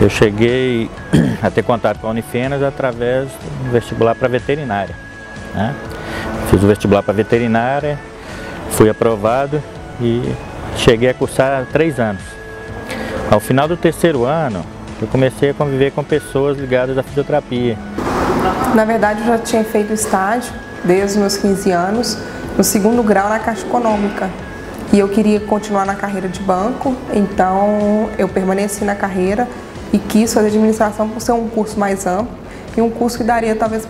Eu cheguei a ter contato com a Unifenas através do vestibular para veterinária, né? Fiz o vestibular para veterinária, fui aprovado e cheguei a cursar 3 anos. Ao final do 3º ano, eu comecei a conviver com pessoas ligadas à fisioterapia. Na verdade, eu já tinha feito estágio desde os meus 15 anos, no 2º grau na Caixa Econômica. E eu queria continuar na carreira de banco, então eu permaneci na carreira e quis fazer administração por ser um curso mais amplo e um curso que daria talvez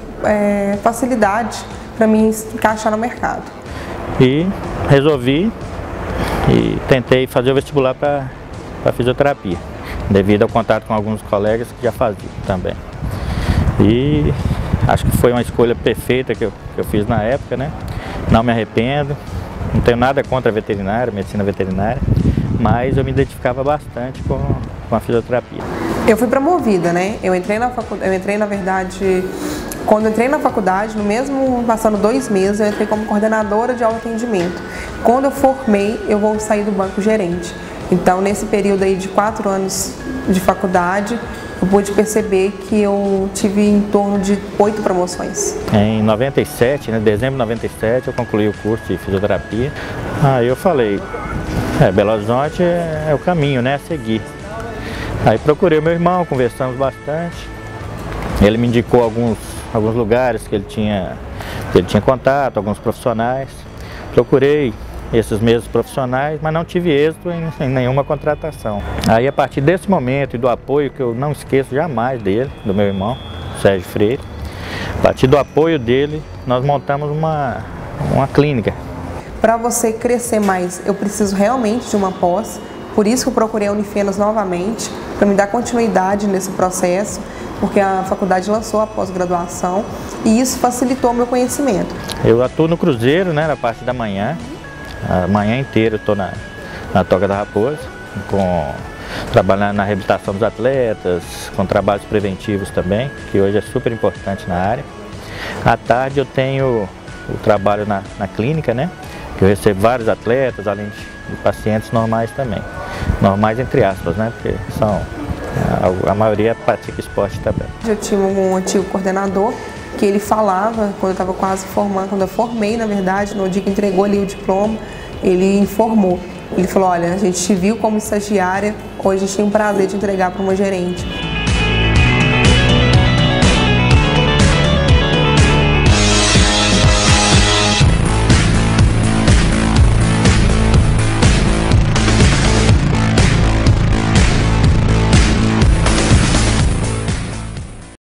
facilidade para mim encaixar no mercado. E resolvi e tentei fazer o vestibular para fisioterapia, devido ao contato com alguns colegas que já faziam também. E acho que foi uma escolha perfeita que eu fiz na época, né? Não me arrependo, não tenho nada contra a veterinária, medicina veterinária, mas eu me identificava bastante com a fisioterapia. Eu fui promovida, né? Quando eu entrei na faculdade, passando 2 meses, eu entrei como coordenadora de autoatendimento. Quando eu formei, eu vou sair do banco gerente. Então, nesse período aí de 4 anos de faculdade, eu pude perceber que eu tive em torno de 8 promoções. Em 97, né, dezembro de 97, eu concluí o curso de fisioterapia. Aí eu falei, Belo Horizonte é o caminho, né, a seguir. Aí procurei o meu irmão, conversamos bastante. Ele me indicou alguns lugares que ele tinha contato, alguns profissionais. Procurei esses mesmos profissionais, mas não tive êxito em nenhuma contratação. Aí, a partir desse momento e do apoio, que eu não esqueço jamais dele, do meu irmão, Sérgio Freire, a partir do apoio dele, nós montamos uma clínica. Para você crescer mais, eu preciso realmente de uma pós, por isso que eu procurei a Unifenas novamente, para me dar continuidade nesse processo, porque a faculdade lançou a pós-graduação e isso facilitou o meu conhecimento. Eu atuo no Cruzeiro, né, na parte da manhã. A manhã inteira eu estou na Toca da Raposa, trabalhando na reabilitação dos atletas, com trabalhos preventivos também, que hoje é super importante na área. À tarde eu tenho o trabalho na clínica, né? Que eu recebo vários atletas, além de pacientes normais também. Normais entre aspas, né? Porque a maioria pratica esporte também. Eu tinha um antigo coordenador, que ele falava, quando eu formei, na verdade, no dia que entregou ali o diploma, ele informou. Ele falou, olha, a gente te viu como estagiária, hoje a gente tem o prazer de entregar para uma gerente.